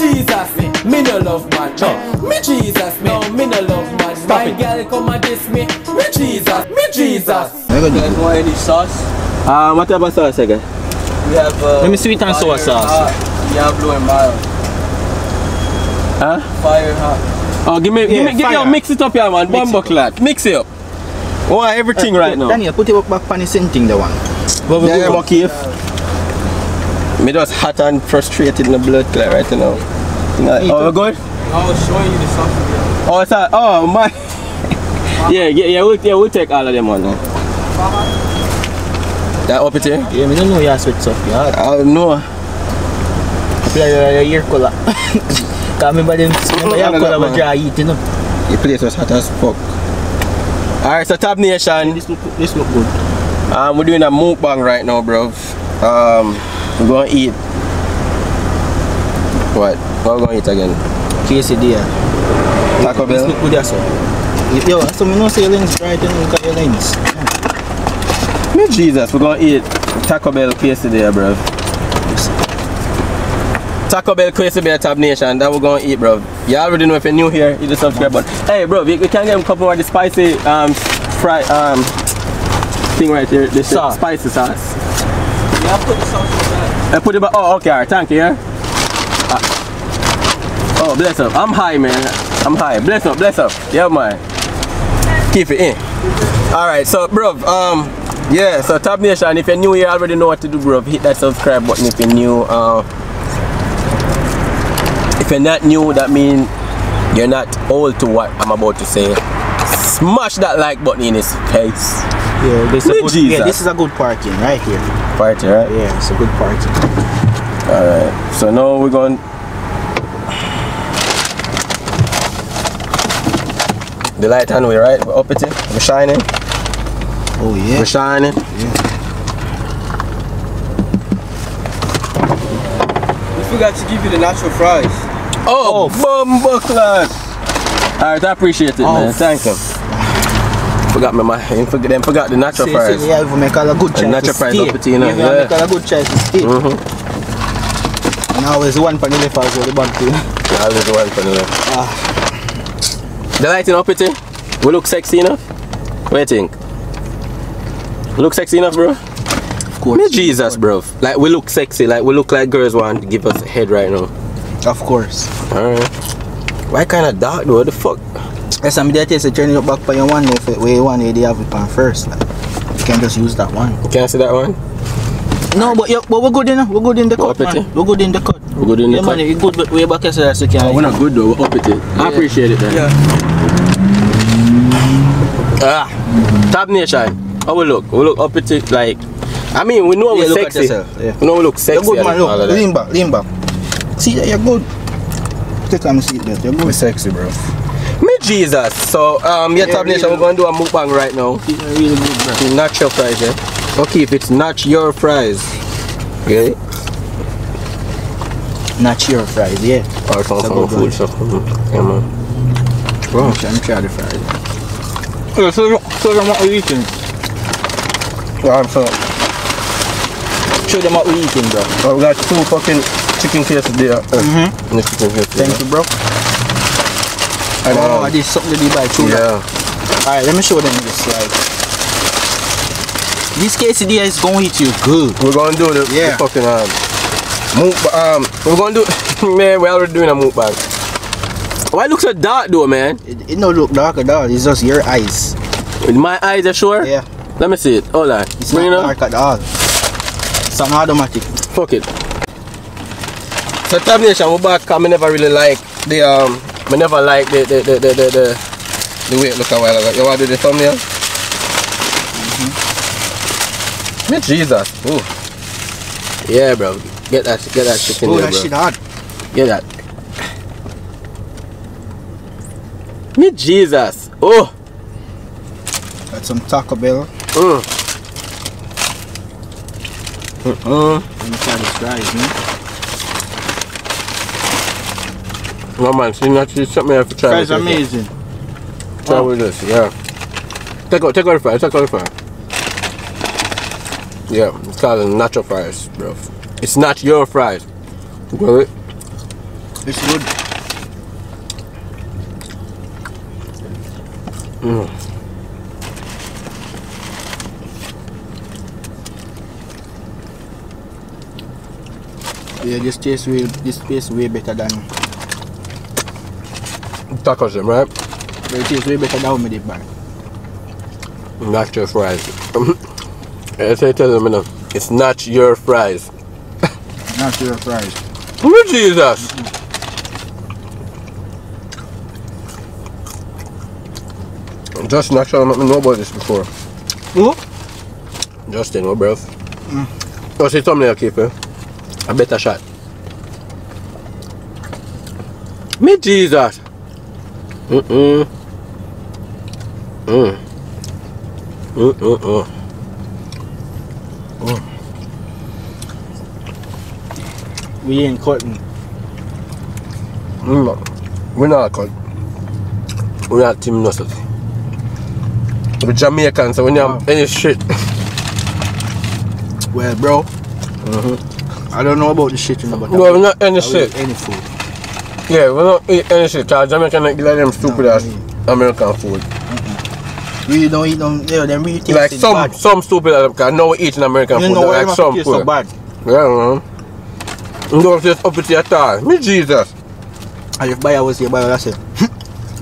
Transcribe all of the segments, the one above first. Jesus me, me no love man. No, me Jesus me, no, me no love man. Stop my it. Girl come and diss me, me Jesus, me Jesus. You guys want any sauce? What type of sauce again? We have let me sweet and sour sauce. Yeah, blue and mild. Huh? Fire hot. Oh, give me your mix it up here, man. Bumbo clad. Mix it up. Oh, everything right now. Daniel, put it back on the same thing, the one. What we do about me just hot and frustrated in the blood clot right now. Oh, we're good? I was showing you the sauce again. Oh, it's hot. Oh, my. We'll take all of them on now. That up it here? Yeah, I don't know your sweet stuff. I don't know. I feel like your ear color. Because remember your color was dry heat, you know. The place was hot as fuck. Alright, so Tab Nation. Yeah, this look good. We're doing a mukbang right now, bruv. We're going to eat. What we're going to eat again? Quesadilla. Taco Bell. Look good, so. Yo, so we don't say links right now, look at your links. Me Jesus, we're going to eat Taco Bell quesadilla, bruv. Taco Bell quesadilla, Tab Nation, that we're going to eat, bruv. You already know if you're new here, hit the subscribe button. Hey, bruv, we can get a couple of the spicy thing right here, this sauce. Spicy sauce. Yeah, I put the sauce on that. I put it back. Oh, okay, alright, thank you. Yeah? Oh, bless up. I'm high, man. I'm high. Bless up, bless up. Yeah, man. Keep it in. Alright, so, bro, yeah, so Tab Nation, if you're new here, you already know what to do, bro. Hit that subscribe button if you're new. If you're not new, that means you're not old to what I'm about to say. Smash that like button in his face. Yeah, this is a good parking right here. Party, right? Yeah, it's a good party. Alright, so now we're going. The light hand way, right? We're up it, we're shining. Oh, yeah. We're shining. Yeah. We forgot to give you the natural fries. Oh, bumbo clad. Alright, I appreciate it, man. Thank you. Forgot my mind. Them forgot the natural fries. Yeah, we make all a good choice. Natural fries up to you, know. Yeah, make all a good choice to stay. Now there's one panel left as well, the bun too. Now there's one panel left. The lighting up it. We look sexy enough. What do you think? We look sexy enough, bro? Of course. Me Jesus, bro. Like we look sexy. Like we look like girls want to give us a head right now. Of course. Alright. Why kind of dark though? What the fuck? Yes, I'm there to turn it up back for your one if it way one they have it pan first. Like, you can just use that one. You can see that one? No, but yeah, but we're good enough. We're good in the cut. We're good in the cut. We're good in the cut. We're good, but way back as so you can. Oh, we're not good though, we're up at it. Yeah. I appreciate it then. Yeah. Tab Nation. How we look? We look up at it like I mean we know we're sexy. Yeah. We know we look sexy. You're good man, look. Lean back, lean back. See that you're good. Take time to see that. You're good. We're sexy, bro. Me Jesus. So Tab Nation, we're gonna do a mukbang right now. It's really good, bro. Not your fries, eh? Okay, if it's not your fries. Okay. Not your fries, yeah. Or some food. Yeah, man. Bro, I'm trying the fries. Yeah, show them what we're eating. Yeah, I'm sorry. Show them what we're eating, bro. Oh, we got two fucking chicken quesadilla. Thank you, bro. I did something to buy too. Yeah. Alright, let me show them this slide. This quesadilla is going to hit you good. We're going to do the, the fucking we're going to do, man, we're already doing a mukbang. Why it look so dark though, man? It don't look dark at all, it's just your eyes. With my eyes, are sure? Yeah. Let me see it, hold on. It's not dark at all. It's an automatic. Fuck it. So Tab Nation, we're back because I never really like the, I never like the way it look a while ago. You want to do the thumbnail? Me Jesus. Ooh. Yeah, bro. Get that shit in there, bro. That shit hard. Get that. Me Jesus. Oh. Got some Taco Bell. Let me try this fries, man. No man, see not something I have to try. Fries amazing. Try with this, yeah. Take out the fries, take out the fries. Yeah, it's called natural fries, bro. It's not your fries. You got it? It's good. Yeah, this tastes way better than tacos, them, right? It tastes way better than homemade bun. Not your fries. I tell them, you know, it's not your fries. Not your fries. Oh, Jesus! Mm-hmm. Justin, actually, I don't know about this before. Who? Justin, oh, bro. Oh, see, thumbnail keeper. A better shot. Me, Jesus! Mm-mm. Mm. Mm-mm-mm. We ain't cutting. We're not cutting. We're not team nothing. We're Jamaican, so we don't have any shit. Well, bro, I don't know about the shit, you know, but no, we're not any shit. Any food. Yeah, we don't eat any shit. Jamaican like them stupid ass American food. We don't eat them. Yeah, them really taste like some stupid ass. Cause now we eating American food. Like some food. So bad. Yeah, man. No, just up with your tar. Me, Jesus. And if buyer was here, buyer would say,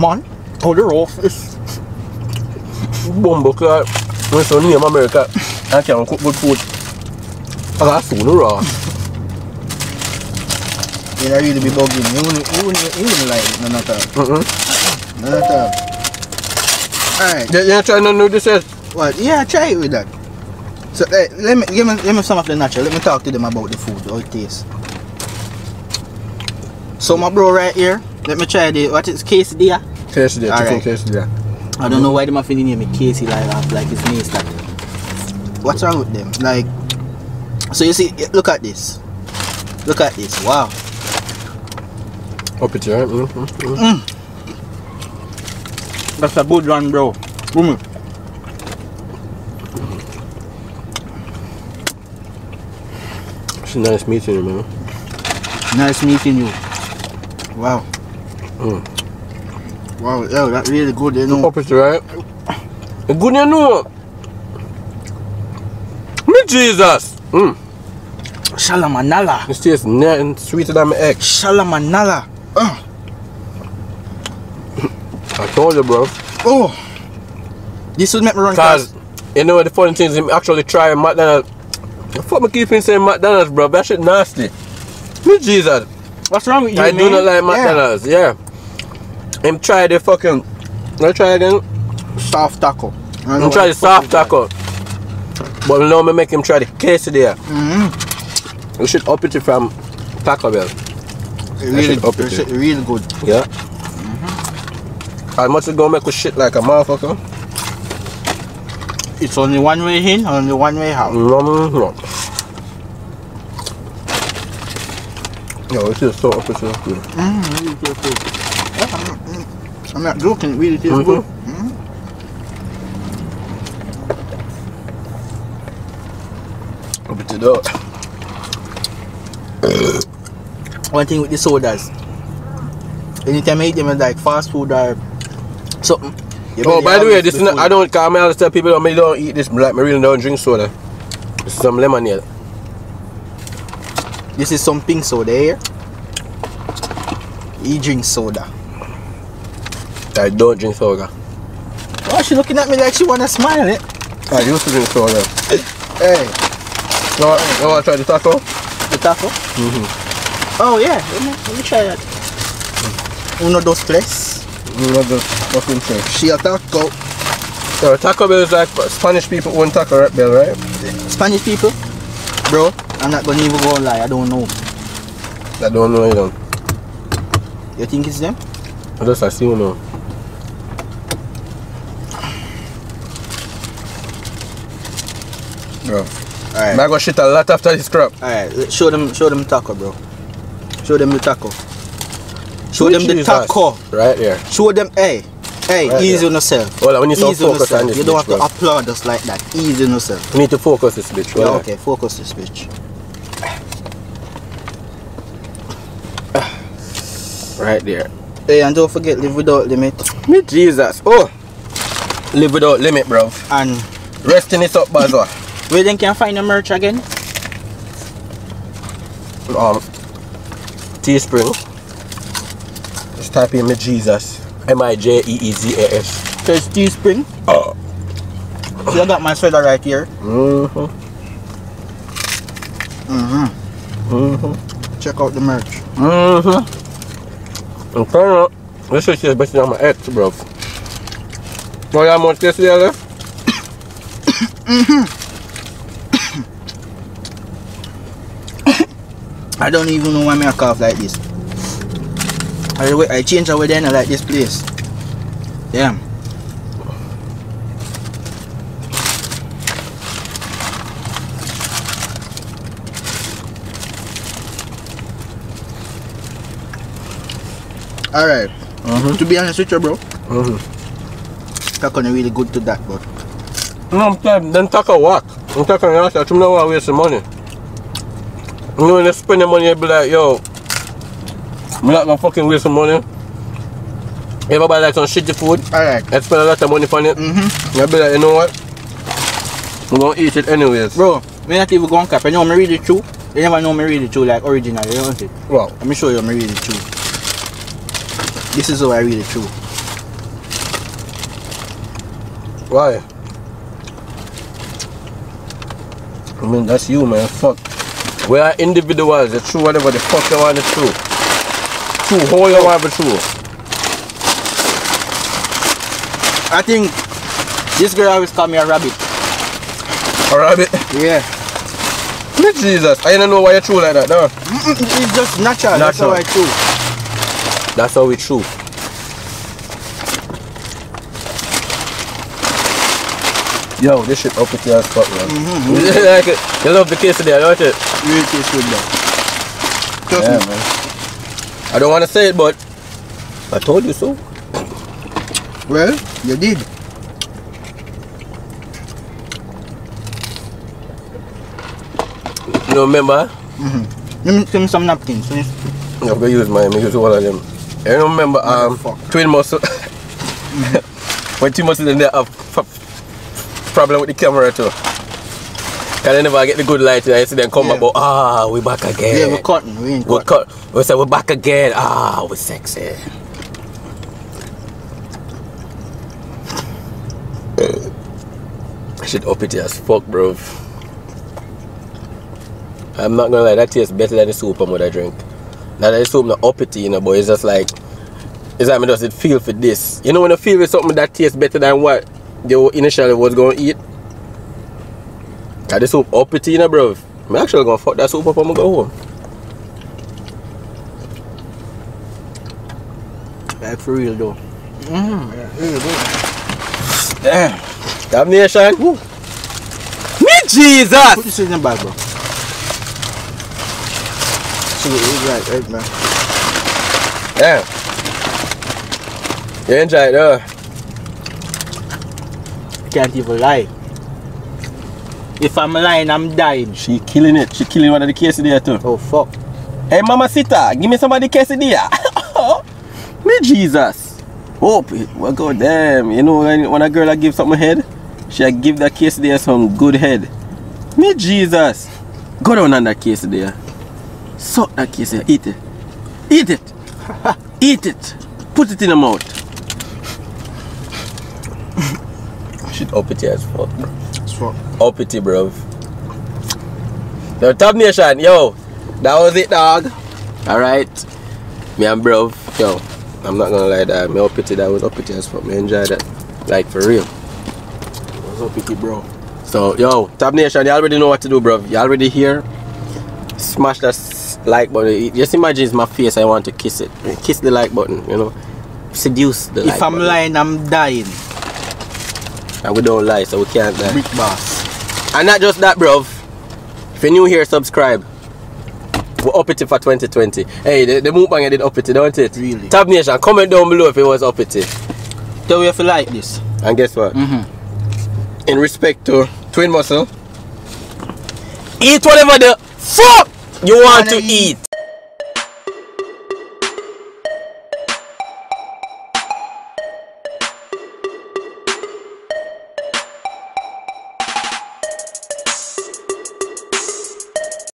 man, how the rough is. Bumble clock. When it's only in America, I can't cook good food. I got food raw. You don't really be bugging. You wouldn't like it, none of that. None of that. Alright. You try to know this is? What? Yeah, try it with that. So, let me some of the natural. Let me talk to them about the food, how it tastes. So my bro right here, let me try the, what is quesadilla? Quesadilla, chicken quesadilla. I don't know why them are feeling name quesadilla like it's nice that. What's wrong with them? Like, so you see, look at this. Look at this, wow. Up it, right? That's a good one, bro. It's nice meeting you, man. Nice meeting you. Wow. Wow, yeah, that's really good, you know. It's right. It's good, you know. Me, Jesus. Shalamanala. This tastes nice and sweeter than my egg. Shalamanala. I told you, bro. Oh. This would make me run fast. You know, the funny thing is, I'm actually trying McDonald's. The fuck me keeping saying McDonald's, bro? That shit nasty. Me, Jesus. What's wrong with you, man? I do not like McDonald's, yeah. And try the fucking... Let's try again. Soft taco. And try the soft taco. But now me make him try the quesadilla. You should up it from Taco Bell. It's really good. Yeah. How much it gonna make us shit like a motherfucker? It's only one way in, only one way out. No, it's just so up to good. Really tastes good. I'm not joking, it really tastes good. Open it up. One thing with the sodas, anytime I eat them like fast food or something. Oh, by the way, this is not, I don't, cause I always tell people that I don't eat this, like, I really don't drink soda. This is some lemonade. This is some pink soda here. He drinks soda. I don't drink soda. Why is she looking at me like she wanna smile, eh? I used to drink soda. Hey. You wanna try the taco? The taco? Oh yeah, let me try that. Uno, dos, tres. You know the fucking thing. She a taco. So Taco Bell is like Spanish people own Taco Bell, right? Spanish people? Bro, I'm not gonna even go lie, I don't know. I don't know, you know. You think it's them? I just assume, no. Bro. Alright. I got shit a lot after this crap. Alright, show them taco, bro. Show them the taco. Show them the taco. Right there. Show them, hey, right easy on yourself. Well, we need to focus on this. You don't have to applaud us like that. Easy on yourself. We need to focus this bitch. Yeah, okay, focus this bitch. right there. Hey, and don't forget, live without limit. Me Jesus. Oh, live without limit, bro. And rest in it up, Baza. Where then can I find the merch again? Teespring. Just type in me Jesus. M-I-J-E-E-Z-A-S. So it's Teespring. Oh. See, I got my sweater right here. Check out the merch. I'm trying to. This is just basically on my ex, bro. Know how much this is left? I don't even know why I cough like this. I change over there and I like this place. Damn. Alright, to be honest with you, bro, Taco not really good to that, but no, then Taco walk. I'm talking about that, you know, I waste the money. You know, when they spend the money, they be like, yo, I'm not gonna fucking waste the money. Everybody likes some shitty food. Alright. They spend a lot of money on it. They be like, you know what? I'm gonna eat it anyways. Bro, we're not even gonna cap. You know, I read it true. You never know me read it true, like originally, you know what I'm saying? Well, let me show you, I read it true. This is how I read it through. Why? I mean, that's you, man. Fuck. We are individuals. It's true whatever the fuck you want. It's true. True. Whole you want. It's true. I think this girl always called me a rabbit. A rabbit? Yeah. Jesus. I don't know why you're true like that, no? It's just natural. That's how I true. That's how it's true. Yo, this shit up with your ass fuck, man. You like it? You love the quesadilla, don't you? Really quesadilla, man. Trust me, man. I don't want to say it, but I told you so. Well, you did. You don't remember? Give me some napkins. I'm going to use mine. I'm going to use all of them. I remember twin muscle. When twin muscle in there have problem with the camera too. Can I never get the good light and I see them come back, but we back again. Yeah, we're cutting, we ain't cutting. We say we're back again. Ah, we're sexy. I should up it as fuck, bro. I'm not gonna lie, that tastes better than the soup I'm gonna drink. Now that the soup not uppity, you know, but it's just like, it's like me does it feel for this. You know when I feel with something that tastes better than what you initially was gonna eat? Now the soup uppity, you know, bro. I'm actually gonna fuck that soup up when I go home. Like for real though. Yeah, real good. Damn. Tab Nation. Woo. Me Jesus! Put this in the bag, bro. Right, right, man. Damn. You enjoy it, huh? Can't even lie. If I'm lying, I'm dying. She killing it. She killing one of the quesadilla too. Oh, fuck. Hey, mamacita, give me some of the quesadilla. Me Jesus. Oh, well, God damn. You know, when a girl gives something head, she give that quesadilla some good head. Me Jesus. Go down on that quesadilla. Suck that quesadilla, eat it. Eat it. Eat it. Put it in the mouth. Shit up it as fuck, bro. It's fuck. Up it, bro. Now, Tab Nation, yo. That was it, dog. Alright. Me and bro. Yo, I'm not gonna lie that. Me up it, that was up it as fuck. Me enjoy that. Like, for real. It was up it, bro. So, yo, Tab Nation, you already know what to do, bro. You already here. Smash that like button. Just imagine it's my face. I want to kiss it. Kiss the like button. You know, seduce the. If like I'm button. Lying, I'm dying. And we don't lie, so we can't lie. Big boss. And not just that, bruv. If you're new here, subscribe. We're up it for 2020. Hey, the Mukbang did up it, don't it? Really. Tab Nation, comment down below if it was up it. Tell me if you like this. And guess what? In respect to twin muscle, eat whatever the fuck you want to eat.